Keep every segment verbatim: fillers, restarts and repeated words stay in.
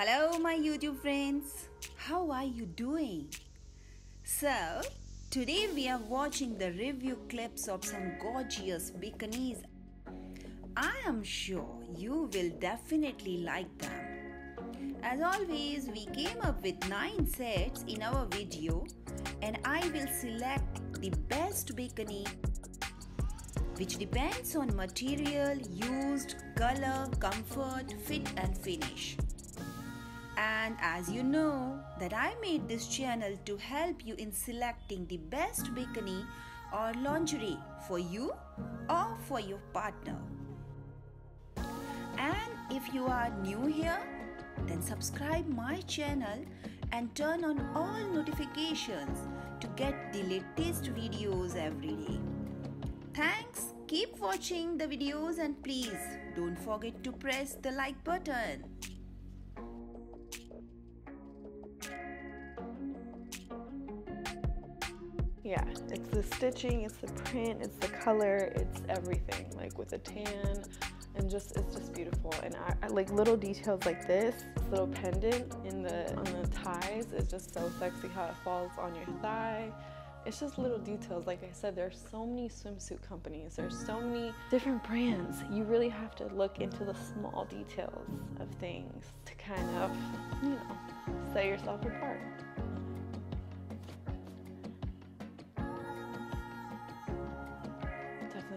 Hello my YouTube friends, how are you doing? So today we are watching the review clips of some gorgeous bikinis. I am sure you will definitely like them. As always, we came up with nine sets in our video and I will select the best bikini which depends on material, used, color, comfort, fit and finish. And as you know that I made this channel to help you in selecting the best bikini or lingerie for you or for your partner. And if you are new here, then subscribe my channel and turn on all notifications to get the latest videos every day. Thanks, keep watching the videos and please don't forget to press the like button. Yeah, it's the stitching, it's the print, it's the color, it's everything, like with a tan, and just, it's just beautiful. And I, I like little details like this, this little pendant in the on the ties is just so sexy, how it falls on your thigh. It's just little details. Like I said, there's so many swimsuit companies, there's so many different brands. You really have to look into the small details of things to kind of, you know, set yourself apart.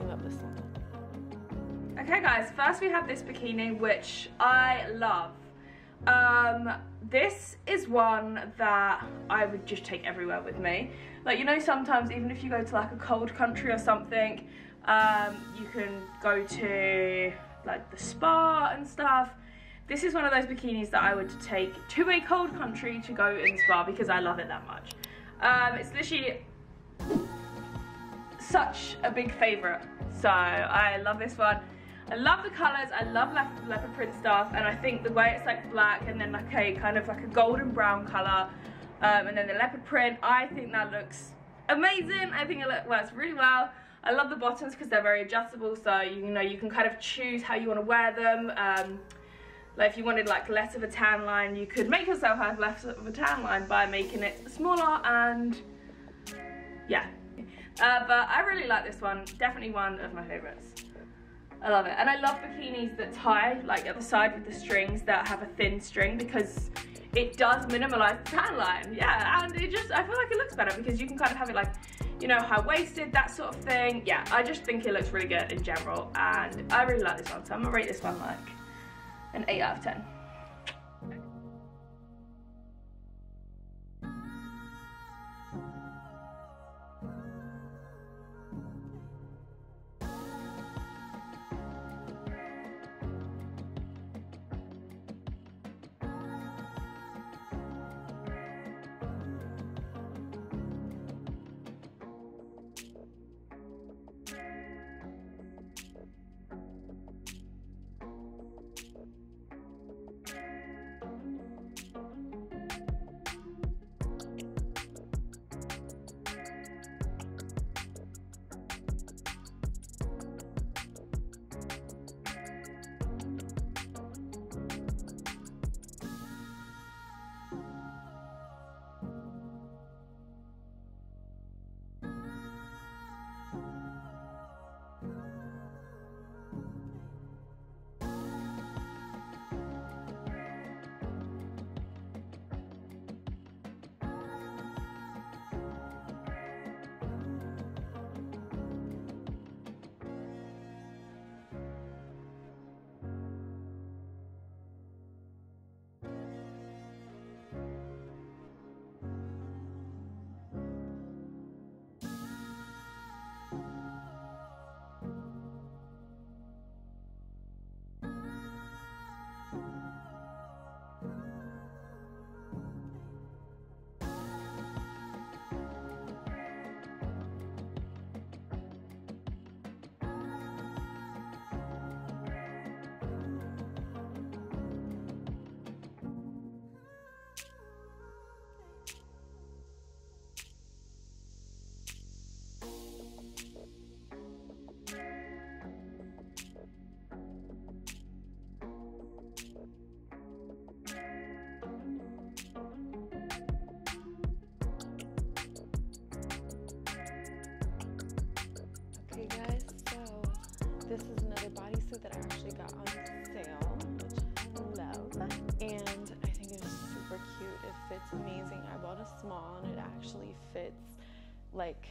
Love this one. Okay guys, first we have this bikini which I love. Um, this is one that I would just take everywhere with me. Like, you know, sometimes even if you go to like a cold country or something, um, you can go to like the spa and stuff. This is one of those bikinis that I would take to a cold country to go in the spa because I love it that much. Um, it's literally such a big favorite, so I love this one. I love the colors, I love le leopard print stuff, and I think the way it's like black and then like a kind of like a golden brown color, um, and then the leopard print, I think that looks amazing. I think it look, works really well. I love the bottoms because they're very adjustable, so you know you can kind of choose how you want to wear them. Um, like if you wanted like less of a tan line, you could make yourself have less of a tan line by making it smaller, and yeah. Uh, but I really like this one, definitely one of my favourites. I love it. And I love bikinis that tie, like at the side with the strings that have a thin string, because it does minimalise the tan line. Yeah, and it just, I feel like it looks better because you can kind of have it like, you know, high-waisted, that sort of thing. Yeah, I just think it looks really good in general, and I really like this one, so I'm going to rate this one like an eight out of ten. of small and it actually fits like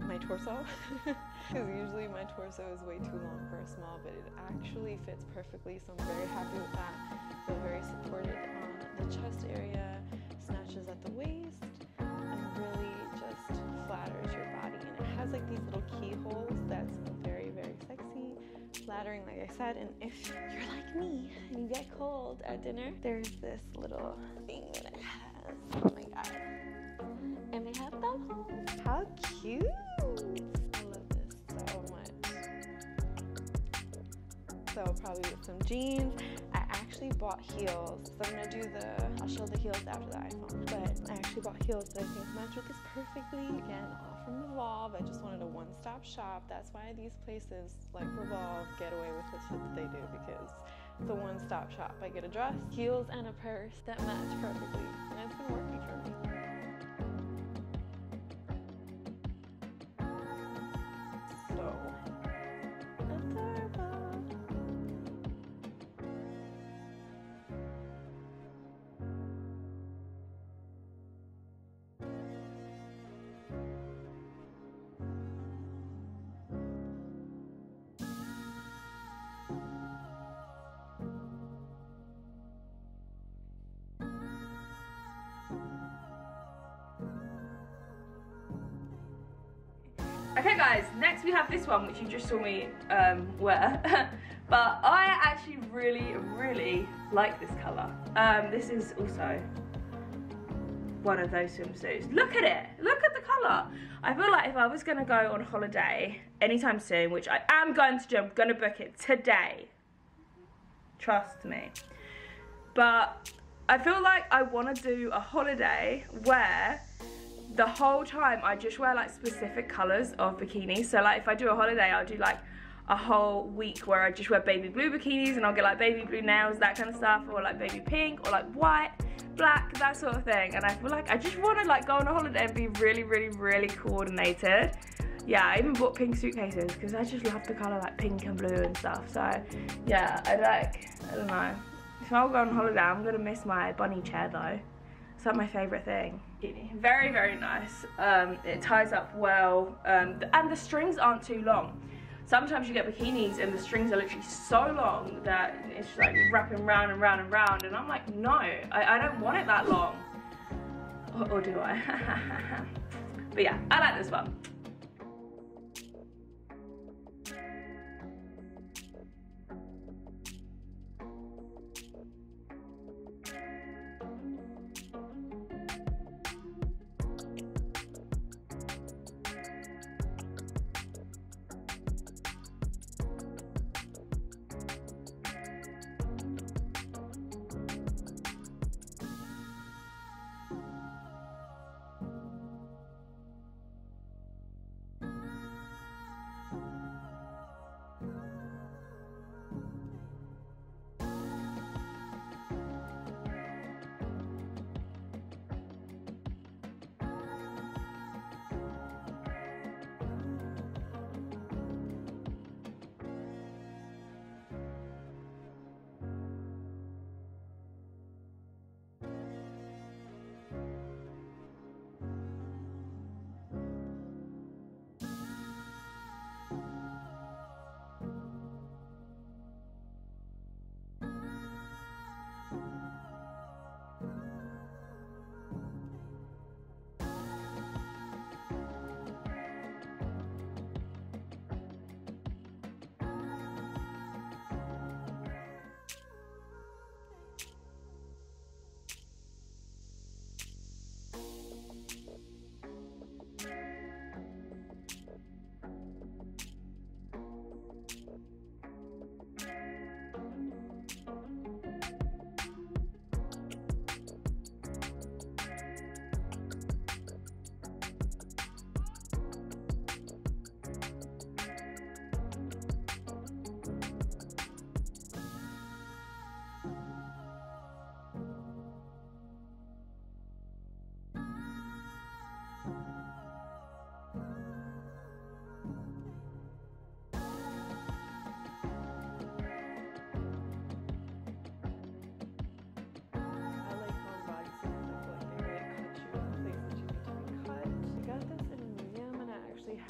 my torso, because usually my torso is way too long for a small, but it actually fits perfectly, so I'm very happy with that. I feel very supported on the chest area, snatches at the waist, and really just flatters your body. And it has like these little keyholes that's very, very sexy, flattering like I said. And if you're like me and you get cold at dinner, there's this little thing that it has. Oh my god. And they have them home. How cute! I love this so much. So probably with some jeans. I actually bought heels. So I'm gonna do the, I'll show the heels after the iPhone. But I actually bought heels that I think match with this perfectly. Again, all from Revolve. I just wanted a one-stop shop. That's why these places like Revolve get away with the shit that they do, because it's a one-stop shop. I get a dress, heels, and a purse that match perfectly. And it's been working for me. Okay guys, next we have this one, which you just saw me um, wear, but I actually really, really like this colour. Um, this is also one of those swimsuits. Look at it, look at the colour. I feel like if I was going to go on holiday anytime soon, which I am going to do, I'm going to book it today. Trust me. But I feel like I want to do a holiday where the whole time I just wear like specific colours of bikinis. So like if I do a holiday, I'll do like a whole week where I just wear baby blue bikinis, and I'll get like baby blue nails, that kind of stuff, or like baby pink, or like white, black, that sort of thing. And I feel like I just want to like go on a holiday and be really, really, really coordinated. Yeah, I even bought pink suitcases because I just love the colour like pink and blue and stuff. So yeah, I like, I don't know. If I'll go on holiday, I'm going to miss my bunny chair though. It's like my favourite thing. Very, very nice. Um, it ties up well. Um, and the strings aren't too long. Sometimes you get bikinis and the strings are literally so long that it's just like wrapping round and round and round. And I'm like, no, I, I don't want it that long. Or, or do I? But yeah, I like this one.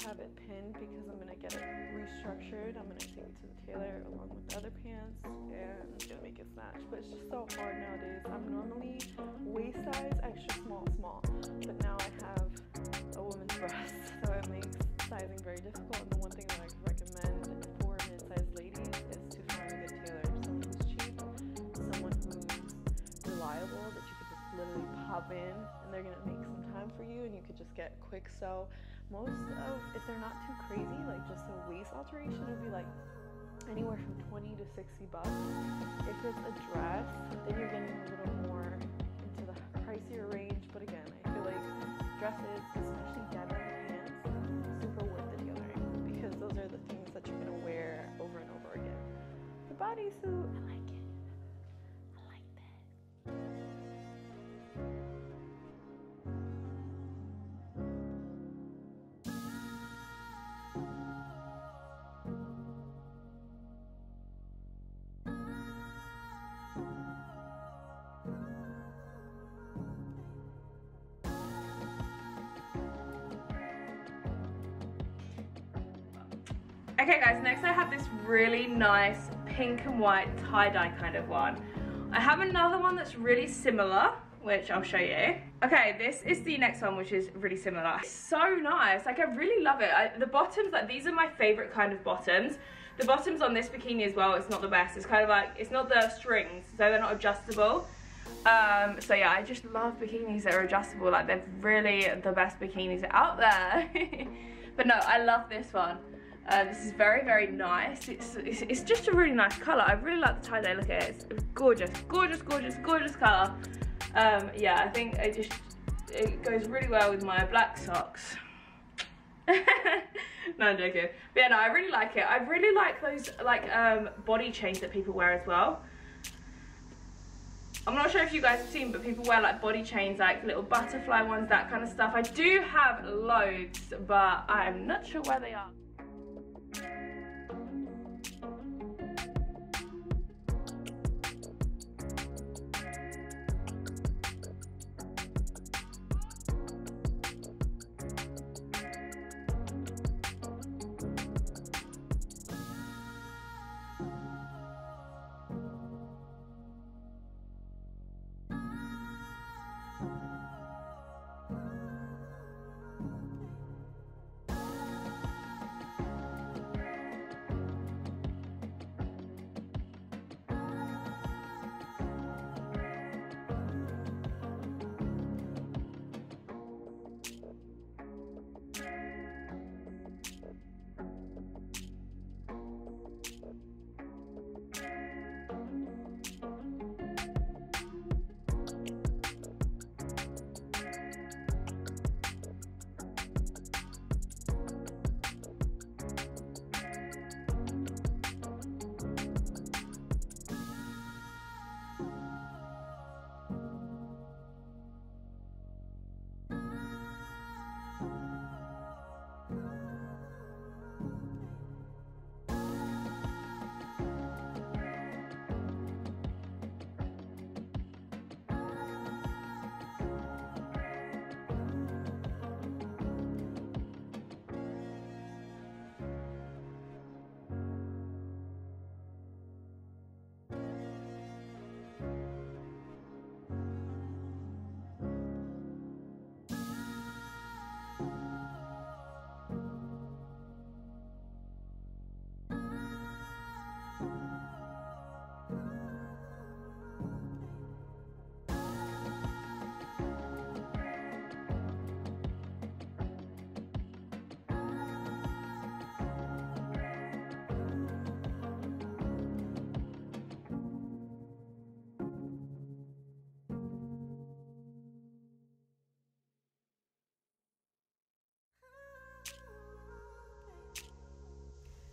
have it pinned because I'm gonna get it restructured. I'm gonna take it to the tailor along with the other pants and I'm gonna make it snatch. But it's just so hard nowadays. I'm normally waist size, extra small, small, but now I have a woman's breast, so it makes sizing very difficult. And the one thing that I can recommend for mid-sized ladies is to find a good tailor, someone who's cheap, someone who's reliable, that you can just literally pop in and they're gonna make some time for you, and you could just get quick sew. Most of, if they're not too crazy, like just a waist alteration would be like anywhere from twenty to sixty bucks. If it's a dress, then you're getting a little more into the pricier range. But again, I feel like dresses, especially denim pants, super worth the tailoring because those are the things that you're gonna wear over and over again. The bodysuit, I like it. Okay guys, next I have this really nice pink and white tie-dye kind of one. I have another one that's really similar, which I'll show you. Okay, this is the next one, which is really similar. It's so nice, like I really love it. I, the bottoms, like these are my favorite kind of bottoms. The bottoms on this bikini as well, it's not the best. It's kind of like, it's not the strings, so they're not adjustable. Um, so yeah, I just love bikinis that are adjustable. Like they're really the best bikinis out there. But no, I love this one. Uh, this is very, very nice. It's, it's it's just a really nice colour. I really like the tie-dye look at it. It's gorgeous, gorgeous, gorgeous, gorgeous colour. Um, yeah, I think it just it goes really well with my black socks. No, I'm joking. But yeah, no, I really like it. I really like those like um, body chains that people wear as well. I'm not sure if you guys have seen, but people wear like body chains, like little butterfly ones, that kind of stuff. I do have loads, but I'm not sure where they are.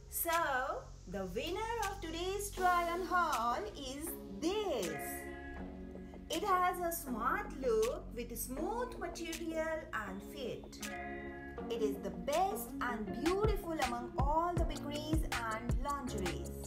So, the winner of today's try on haul is this. It has a smart look with smooth material and fit. It is the best and beautiful among all the bikinis and lingeries.